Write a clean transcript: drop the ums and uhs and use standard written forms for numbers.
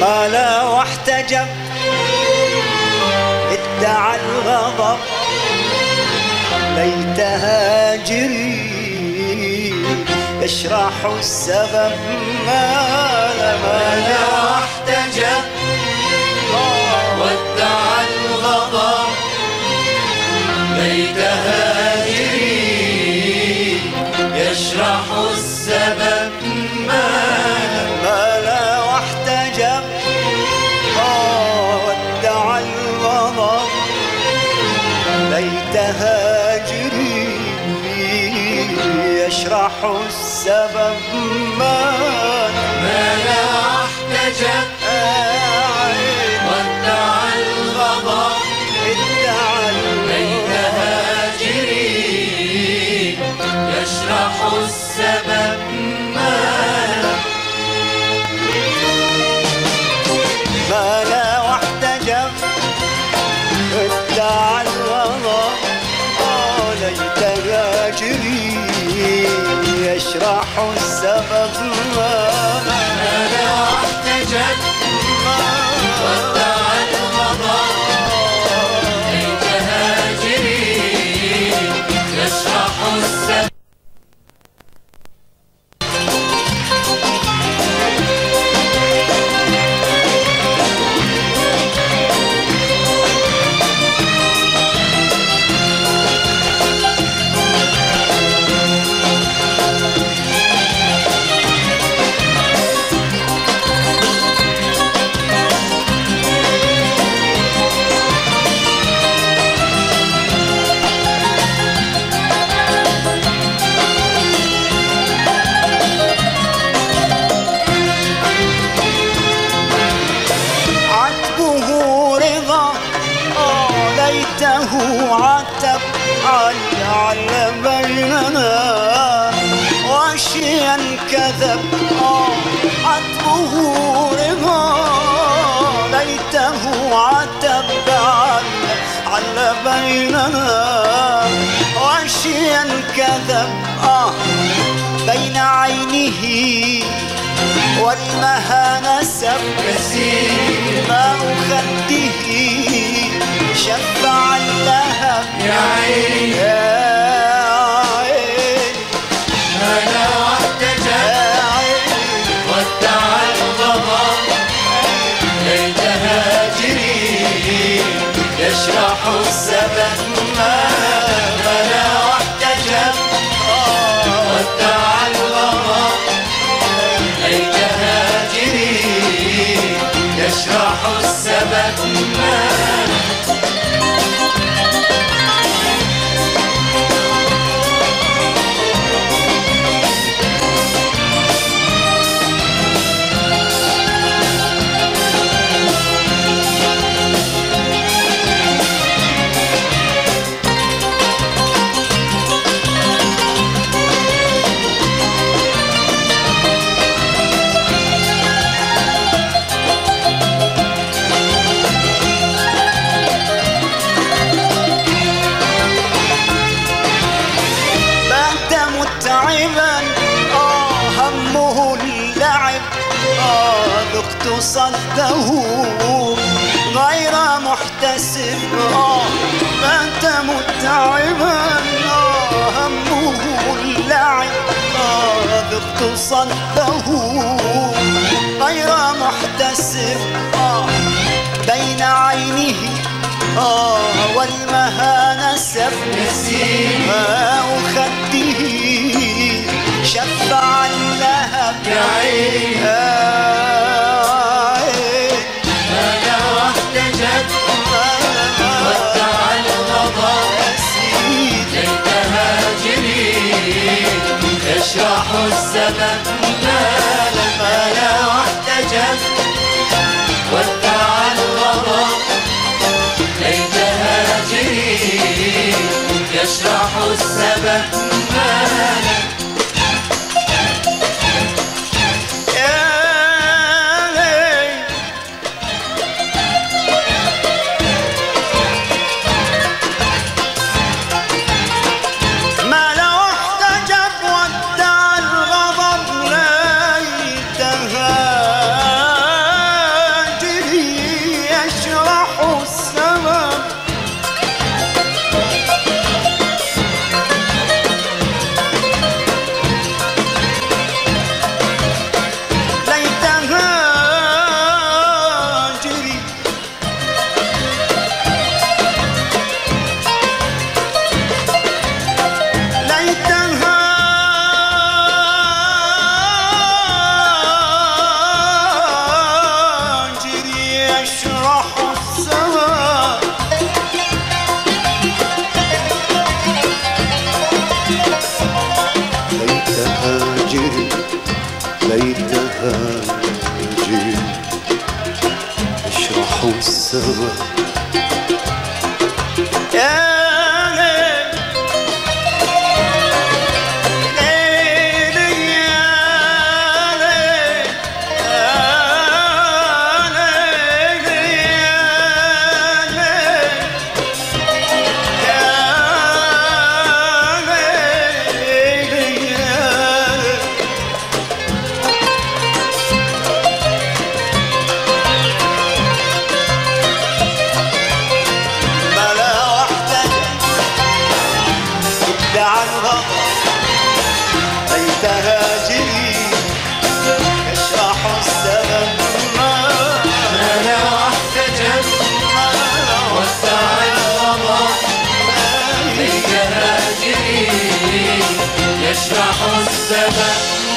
مالا واحتجب ادعى الغضب ليتها جري يشرح السبب مالا واحتجب وادعى الغضب ليتها جري يشرح السبب ليتها جري يشرح السبب ما لا احتجب وادعى الغضب ليتها جري يشرح السبب ما لا احتجب ادعى الغضب ليتها جري يشرح السبب ما لا احتجب وادعى الغضب ليتها جري يشرح السبب. عتب على بيننا وشيا كذب عتبه رضا ليته عتب على بيننا وشيا كذب بين عينه والمها نسب ما خده شفع لها يا عين ما لا احتجب وادعى الغضب ليتها جري يشرح السبب ما لا احتجب وادعى الغضب ليتها جري يشرح السبب ذقت صده غير محتسب بات متعبا همه اللعب ذقت صده غير محتسب بين عينه والمها نسب ماء خده شفعا لها تشرح الزمن ما لا واحتجت وادعى الغضب ليت هاجري يشرح الزمن ما يشرح السبب